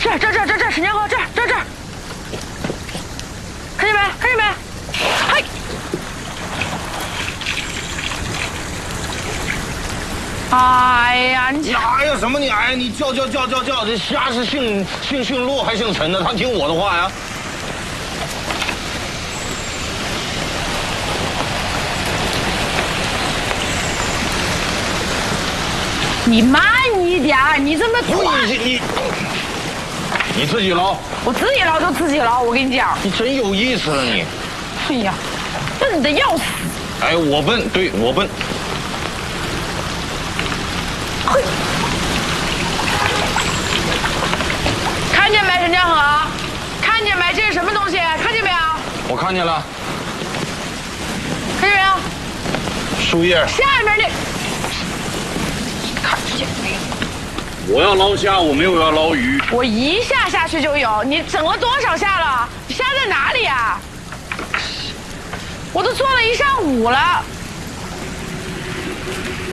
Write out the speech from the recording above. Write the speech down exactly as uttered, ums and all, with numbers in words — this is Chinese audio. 这儿这儿这儿这儿这儿，史建国这儿这儿这儿，看见没？看见没？嘿！哎呀，你哪有什么你哎？你叫叫叫叫叫，这虾是姓姓姓陆还姓陈呢？他听我的话呀。 你慢一点，你这么你你你自己捞，我自己捞就自己捞，我跟你讲，你真有意思啊你！哎呀，笨的要死！哎，我笨，对我笨。嘿，看见没，陈江河？看见没？这是什么东西？看见没有？我看见了。看见没有？树叶。下面那。 我要捞虾，我没有要捞鱼。我一下下去就有，你整了多少下了？虾在哪里呀？我都做了一上午了。